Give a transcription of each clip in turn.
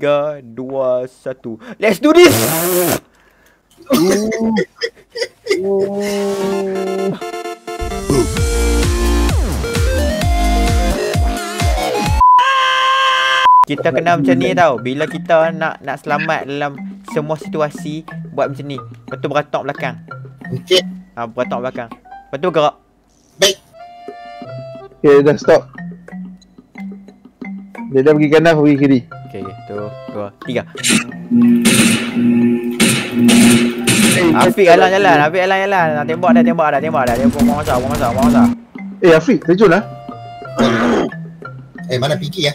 3, 2, 1. Let's do this. Kita kena macam ni tau. Bila kita nak selamat dalam semua situasi, buat macam ni. Lepas tu beratok belakang. Okey. Ha, beratok belakang. Lepas tu gerak. Baik. Okay, dah stop. Dia dah pergi kanan, pergi kiri. Okay, 1, 2, 3. Afiq alang jalan, Afiq alang jalan. Nak tembak dah, tembak dah. Dia buang masa, buang masa. Eh, Afiq, terjun lah. Eh, mana fikir ya?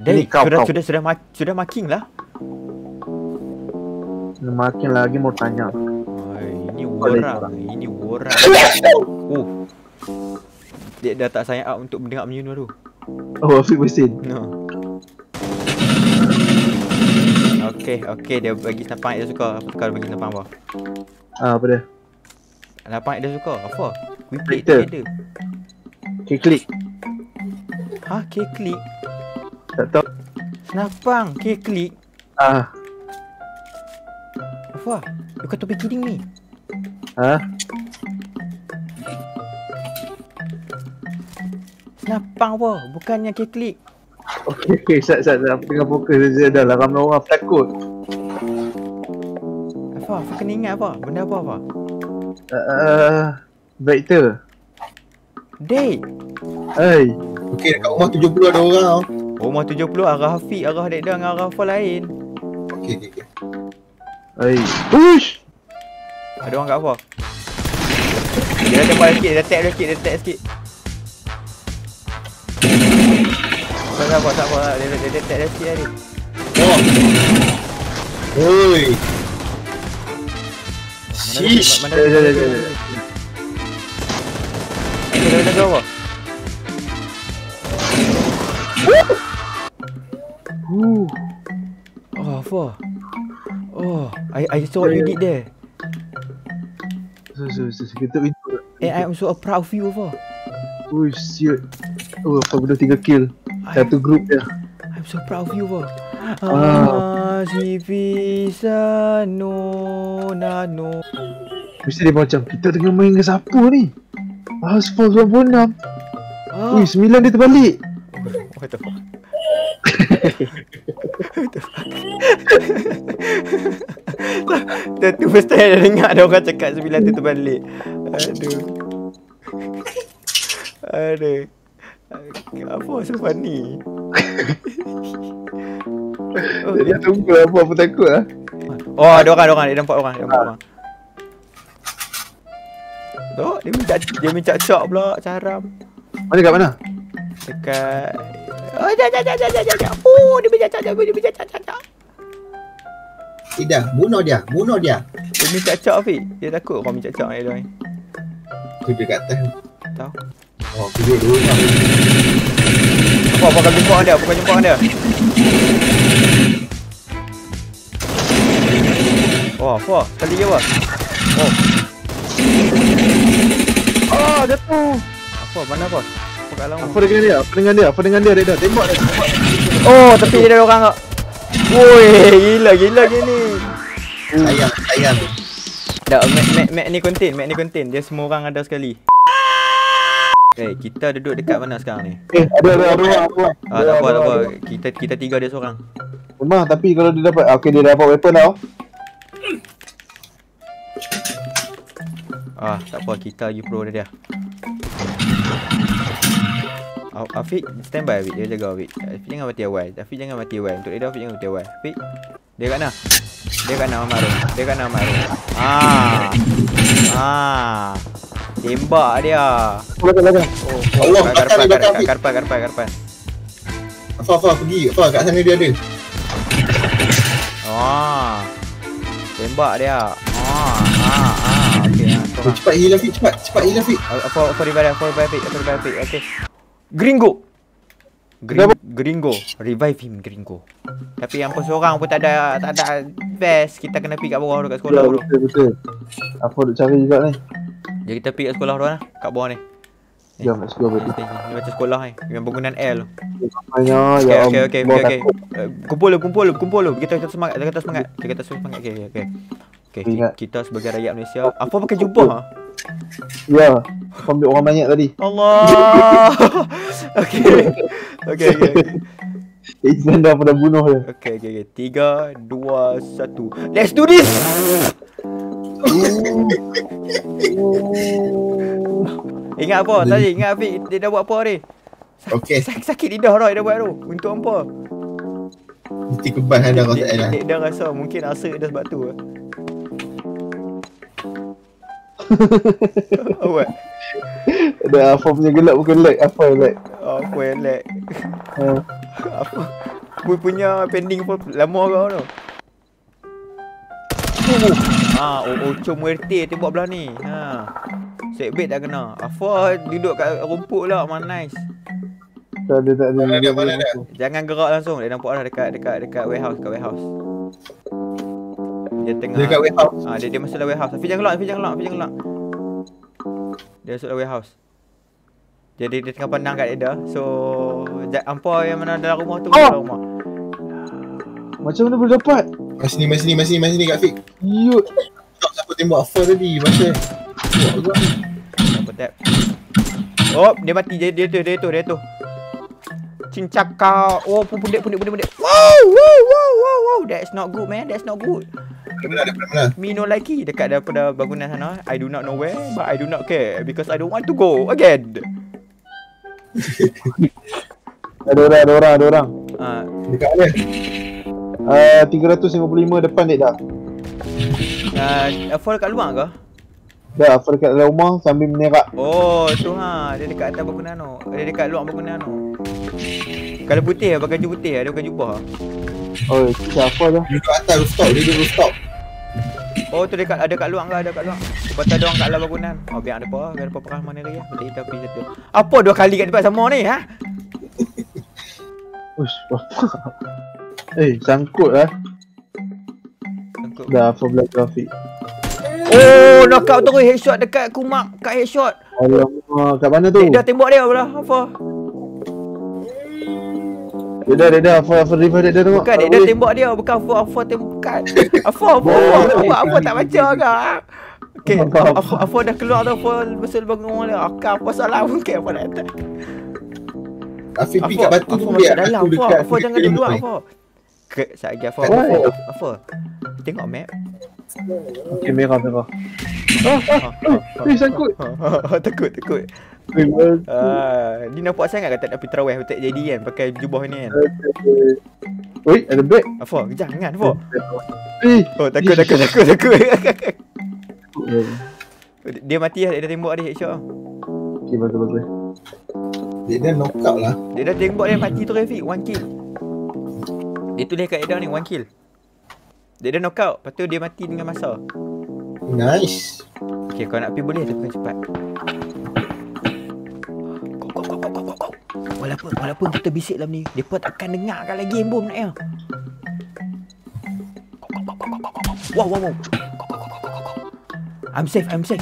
Dari, sudah marking lah. Sudah marking lagi mau tanya. Ini orang, ini orang. Oh. Dia dah tak sign up untuk mendengar menyu baru. Oh, Afiq bersin. No. Okay, dia bagi lapang dia suka. Apa kau bagi lapang apa? Ah, apa dia? Lapang dia suka. Apa? We play together. K-click. Ha, K-click. Tak tahu. Lapang K-click. Ah. Apa? You got to be kidding me. Ha? Lapang apa? Bukannya K-click. Okey, sat. Tengah fokus saja dah lah. Ramai orang takut. Apa? Aku kena ingat apa? Benda apa? Vector. Date. Hey. Okey, dekat rumah 70 ada orang tau. Rumah 70 arah Hafiq, arah Dekda dengan arah Afal lain. Okey. Hey. Push. Ada orang kat apa? Dia dah tembak sikit, dia tag sikit. Tak apa. Dia tak ada sikit tadi. Oi. Shish. Mana kau apa? Oh, apa? Oh, I saw what you did there. So. And I'm so proud of you, apa? Oh, shit. Oh, apa benda 3 kill. Satu group dia. I'm so proud of you, bro. Si bisa no nano. Mesti dia macam kita tengah main dengan siapa ni? Asfal 26. Ui, 9 dia terbalik. What the fuck? Tu first time dah dengar ada orang cakap 9 tu terbalik. Aduh. Apa sebab ni? Dia tunggu apa takut lah. Oh, ada orang. Dia nampak orang. Tok, dia minta cak pula, caram. Mana kat mana? Dekat. Oh, jap. Oh, dia minta cak. Tidak, bunuh dia. Dia minta cak Afiq. Dia takut orang minta cak dia ni. Tu dekat atas. Tahu. Oh, duduk dulu. Apa bukan jumpa dia. Oh, apa? Sekali je apa? Oh. Oh, jatuh. Apa? Mana apa? Apa dengan dia? Dia dah tembak. Oh, tapi dia ada orang tak? Woi, gila gini. Sayang. Dah mat ni contain. Dia semua orang ada sekali. Hey, kita duduk dekat mana sekarang ni? Ada. Tak apa. Kita 3 dia seorang. Memang tapi kalau dia dapat okey dia dapat weapon tau. Ah, tak apa kita lagi pro dia. Afiq stand by Afiq, dia jaga Afiq. Afiq jangan mati awal. Untuk dia Afiq jangan mati awal. Afiq. Dia kat mana Amar? Ah. Tembak dia. Belakang. Oh, Allah karpa. Apa pergi? Apa kat sana dia ada. Ah. Tembak dia. Ah. Okey. Cepat heal Afiq. Apa revive Afiq. Okey. Gringo. Revive him Gringo. Tapi yang pun seorang pun tak ada best. Kita kena pergi kat bawah dekat sekolah dulu. Betul. Apa duk cari juga ni? Jadi kita pergi kat sekolah tu lah, kat bawah ni. Jom, let's go baby. Ni baca sekolah ni dengan bangunan L. Okey. Kumpul lu. Kita kata semangat. Okey. Kita sebagai rakyat Malaysia, apa pakai jubah ah? Ya, ambil orang banyak tadi. Allah. Okey. Izan dah pada bunuh dia. Okey. 3 2 1. Let's do this. Ingat apa tadi? Ingat Afiq dia dah buat apa tadi? Okey. Sakit lidah Roy dah buat tu. Untuk apa? Mesti kebas dah rasa dia. Dia rasa mungkin rasa dah sebab tu. Apa? Dah apa punya gelap bukan lag. Apa lag? Apa lag? Apa? Aku punya pending pun lama kau tu. Ha, Ocho Muerte tembak belah ni. Ha. Setback tak kena. Afa duduk kat rumput lah, man nice. Tak ada. Jangan gerak langsung. Dia nampak dah dekat warehouse. Dia tengah dekat warehouse. Ah, dia masuk dalam warehouse. Afi jangan lock. Dia masuk dalam warehouse. Jadi dia tengah pandang kat dia. So, hampa yang mana dalam rumah tu, dalam rumah. Macam mana boleh dapat? Mas ni kat Fik. Yut. Tak siapa tembak Afa tadi. Masa tap. Oh, dia mati. Dia tu. Cincak kau. Oh, pundek. Wow. That's not good, man. That's not good. Dekat mana? Me no likey dekat daripada bangunan sana. I do not know where, but I do not care because I don't want to go again. Ada orang. Ah, dekat mana? 355 depan dia dah. Afal kat luar ke? Dah, Afa dekat dalam rumah sambil menerak. Oh, tu ha. Dia dekat atas bangunan tu. Dia dekat luar bangunan tu. Kalau putih, pakai baju putih. Dia pakai jubah. Oh, siapa dah? Dia dekat atas rooftop. Oh, tu dekat ada kat luar ke? Ada kat luar. Lepas tu ada orang kat dalam bangunan. Oh, biar ada apa perang mana dia. Betul kita pergi satu. Apa dua kali kat tempat sama ni, ha? Ush, apa? Sangkut lah. Sangkut. Dah, Afa black grafik. Oh, knockout terus headshot dekat Kumak, kat headshot. Alamak, kat mana tu? Dia dah tembak dia pula, apa? Dia dah, Afa revive dia tu. Bukan, dia dah tembak dia, bukan Afa tembak. Afa tak baca ke? Okey, Afa dah keluar tu, Afa besar bangun dia. Apa salah mungkin Afa nak attack. Afiq pi kat batu dia. Afa jangan duduk luar, Afa. Sekejap lagi Afa. Tengok map. Okey, merah. Sangkut. Takut. Dia nampak sangat kata nak pergi terawih. Tak jadi kan pakai jubah ni kan. Oi, ada beg. Afa, jangan Afa. Oh, takut. Dia mati lah, dia dah tembak dia headshot. Okey, bagus. Dia dah knock out lah. Dia dah tembak dia mati tu Rafiq, 1 kill. Dia tulis kat Eda ni 1 kill. Dia dah knock out, lepas tu dia mati dengan masa. Nice. Okay, kau nak pergi boleh tapi cepat. Go. Walaupun kita bisik dalam ni, depa takkan dengarkan lagi embom nak ya. Wow. I'm safe. Afiq.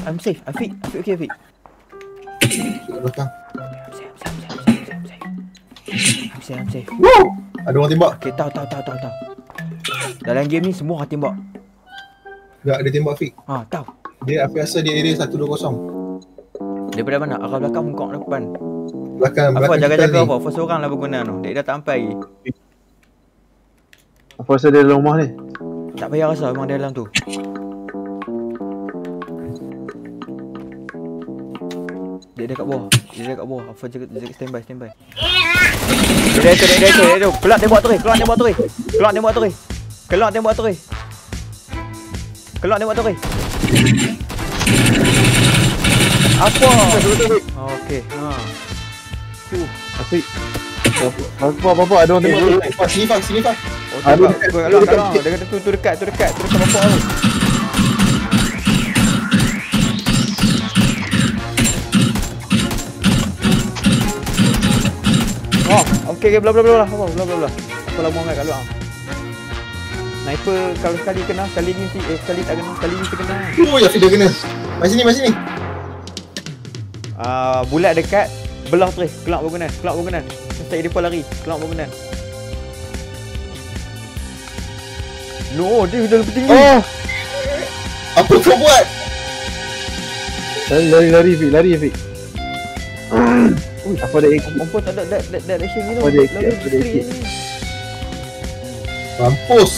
I'm safe. Woo! Ada orang tembak. Okay, tahu. Dalam game ni semua orang tembak. Dia tembak Afiq. Ha, tahu. Dia Afiq rasa dia area 120. Daripada mana? Arah belakang mengkong depan. Belakang. Apa jaga-jaga apa? First orang lah berguna tu. Dia dah tak sampai lagi. Apa rasa dia dalam rumah ni? Tak payah rasa memang dia dalam tu. Dia dekat bawah. Apa jaga standby. Dia tu. Keluar tembak terus. Apa? Okey. Ha. Tu. Afiq. Apa ada orang tembak. Sini pak. Oh, tembak. Dekat tu bapak tu. Oh, okey bla. Apa lama sangat kat luar. Sniper kalau sekali kena, sekali tak kena. Oh, ya dia kena. Mari sini. Bulat dekat belah terus. Kelak bangunan. Setiap dia pun lari. Kelak bangunan. No, dia dah lebih tinggi. Oh. Apa kau buat? Lari Fik. Ui, apa dah ikut? Mampus tak ada action ni. Apa dah ikut? Mampus.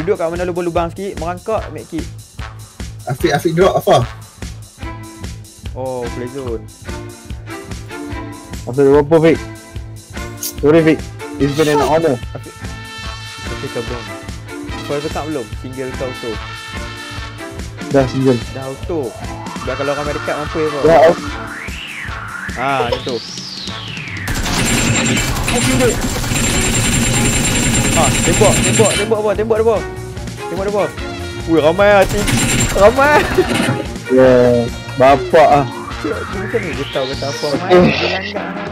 Duduk kat mana lubang sikit, merangkak make kick. Afiq drop apa? Oh, play zone. Apa dia apa Fik? Sorry Fik, it's been an honor. Afiq tak belum. Kau tak belum? Single ke auto? Dah single. Dah auto. Dah kalau ramai dekat mampu apa? Dah auto. Haa, itu. Haa, tembak apa? Ui, ramai lah. Ya, bapak lah. Dia macam ni, dia tahu kata apa. Dia langgar.